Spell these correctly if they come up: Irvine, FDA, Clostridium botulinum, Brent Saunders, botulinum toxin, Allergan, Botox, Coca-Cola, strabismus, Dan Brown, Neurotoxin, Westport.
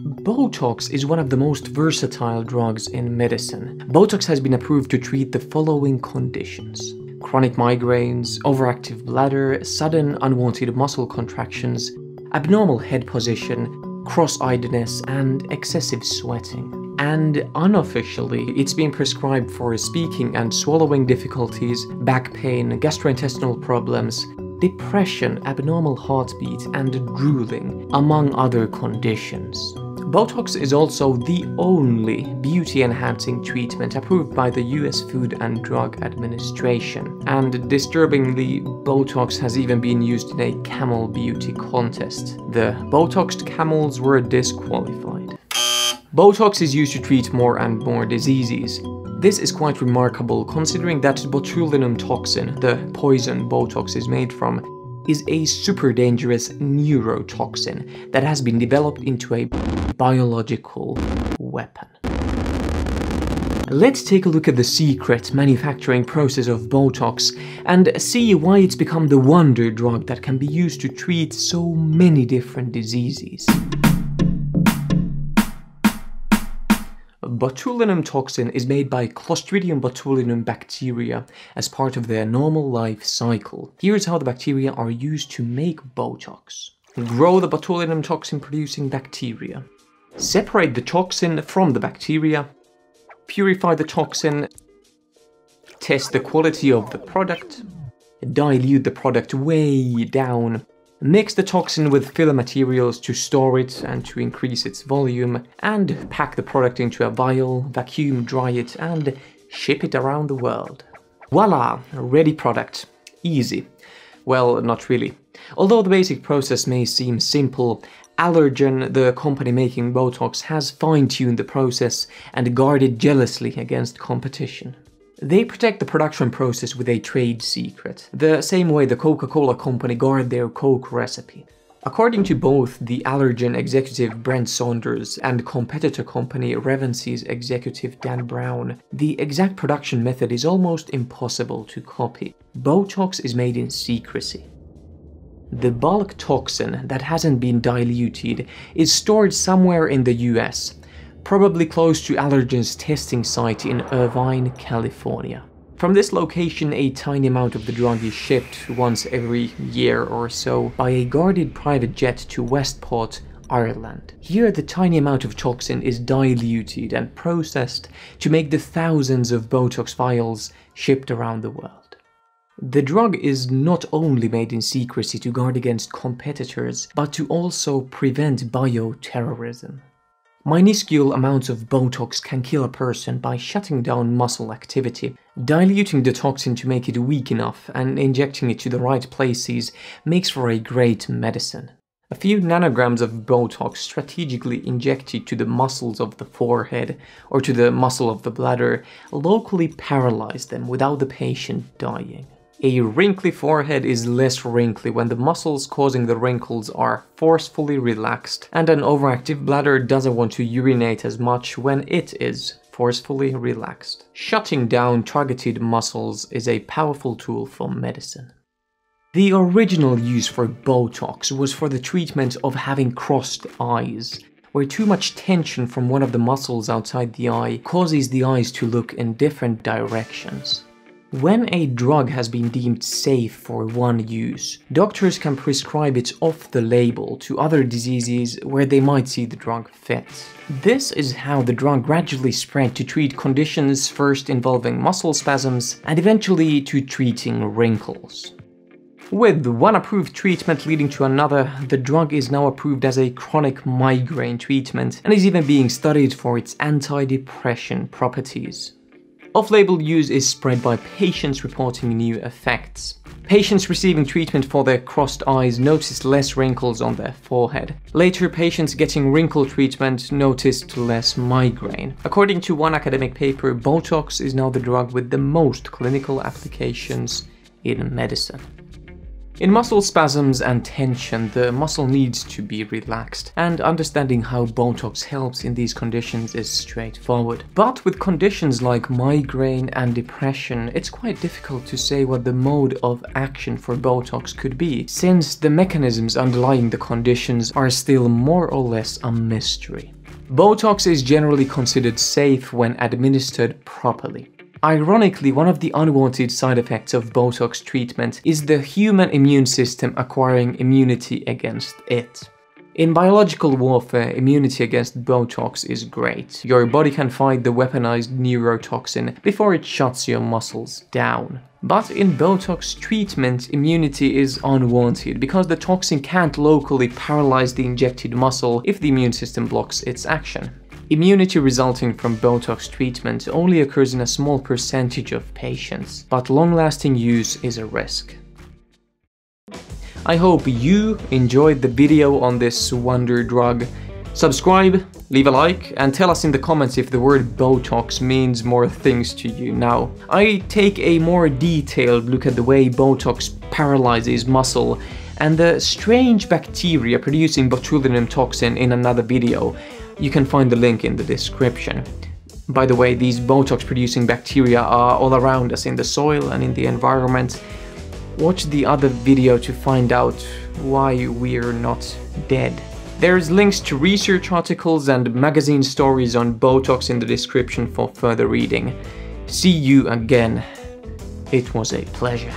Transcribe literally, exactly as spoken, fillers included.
Botox is one of the most versatile drugs in medicine. Botox has been approved to treat the following conditions: chronic migraines, overactive bladder, sudden unwanted muscle contractions, abnormal head position, cross-eyedness, and excessive sweating. And unofficially, it's been prescribed for speaking and swallowing difficulties, back pain, gastrointestinal problems, depression, abnormal heartbeat, and drooling, among other conditions. Botox is also the only beauty-enhancing treatment approved by the U S Food and Drug Administration. And disturbingly, Botox has even been used in a camel beauty contest. The Botoxed camels were disqualified. Botox is used to treat more and more diseases. This is quite remarkable considering that botulinum toxin, the poison Botox is made from, is a super dangerous neurotoxin that has been developed into a biological weapon. Let's take a look at the secret manufacturing process of Botox and see why it's become the wonder drug that can be used to treat so many different diseases. Botulinum toxin is made by Clostridium botulinum bacteria as part of their normal life cycle. Here's how the bacteria are used to make Botox. Grow the botulinum toxin producing bacteria. Separate the toxin from the bacteria. Purify the toxin. Test the quality of the product. Dilute the product way down. Mix the toxin with filler materials to store it and to increase its volume, and pack the product into a vial, vacuum dry it, and ship it around the world. Voila! Ready product. Easy. Well, not really. Although the basic process may seem simple, Allergan, the company making Botox, has fine-tuned the process and guarded jealously against competition. They protect the production process with a trade secret, the same way the Coca-Cola company guard their Coke recipe. According to both the Allergan executive Brent Saunders and competitor company Revency's executive Dan Brown, the exact production method is almost impossible to copy. Botox is made in secrecy. The bulk toxin that hasn't been diluted is stored somewhere in the U S, probably close to Allergan's testing site in Irvine, California. From this location, a tiny amount of the drug is shipped once every year or so by a guarded private jet to Westport, Ireland. Here, the tiny amount of toxin is diluted and processed to make the thousands of Botox vials shipped around the world. The drug is not only made in secrecy to guard against competitors, but to also prevent bioterrorism. Minuscule amounts of Botox can kill a person by shutting down muscle activity. Diluting the toxin to make it weak enough and injecting it to the right places makes for a great medicine. A few nanograms of Botox strategically injected to the muscles of the forehead or to the muscle of the bladder locally paralyze them without the patient dying. A wrinkly forehead is less wrinkly when the muscles causing the wrinkles are forcefully relaxed, and an overactive bladder doesn't want to urinate as much when it is forcefully relaxed. Shutting down targeted muscles is a powerful tool for medicine. The original use for Botox was for the treatment of having crossed eyes, where too much tension from one of the muscles outside the eye causes the eyes to look in different directions. When a drug has been deemed safe for one use, doctors can prescribe it off the label to other diseases where they might see the drug fit. This is how the drug gradually spread to treat conditions first involving muscle spasms and eventually to treating wrinkles. With one approved treatment leading to another, the drug is now approved as a chronic migraine treatment and is even being studied for its anti-depression properties. Off-label use is spread by patients reporting new effects. Patients receiving treatment for their crossed eyes noticed less wrinkles on their forehead. Later, patients getting wrinkle treatment noticed less migraine. According to one academic paper, Botox is now the drug with the most clinical applications in medicine. In muscle spasms and tension, the muscle needs to be relaxed, and understanding how Botox helps in these conditions is straightforward. But with conditions like migraine and depression, it's quite difficult to say what the mode of action for Botox could be, since the mechanisms underlying the conditions are still more or less a mystery. Botox is generally considered safe when administered properly. Ironically, one of the unwanted side effects of Botox treatment is the human immune system acquiring immunity against it. In biological warfare, immunity against Botox is great. Your body can fight the weaponized neurotoxin before it shuts your muscles down. But in Botox treatment, immunity is unwanted because the toxin can't locally paralyze the injected muscle if the immune system blocks its action. Immunity resulting from Botox treatment only occurs in a small percentage of patients, but long-lasting use is a risk. I hope you enjoyed the video on this wonder drug. Subscribe, leave a like, and tell us in the comments if the word Botox means more things to you now. I take a more detailed look at the way Botox paralyzes muscle and the strange bacteria producing botulinum toxin in another video. You can find the link in the description. By the way, these Botox-producing bacteria are all around us in the soil and in the environment. Watch the other video to find out why we're not dead. There's links to research articles and magazine stories on Botox in the description for further reading. See you again. It was a pleasure.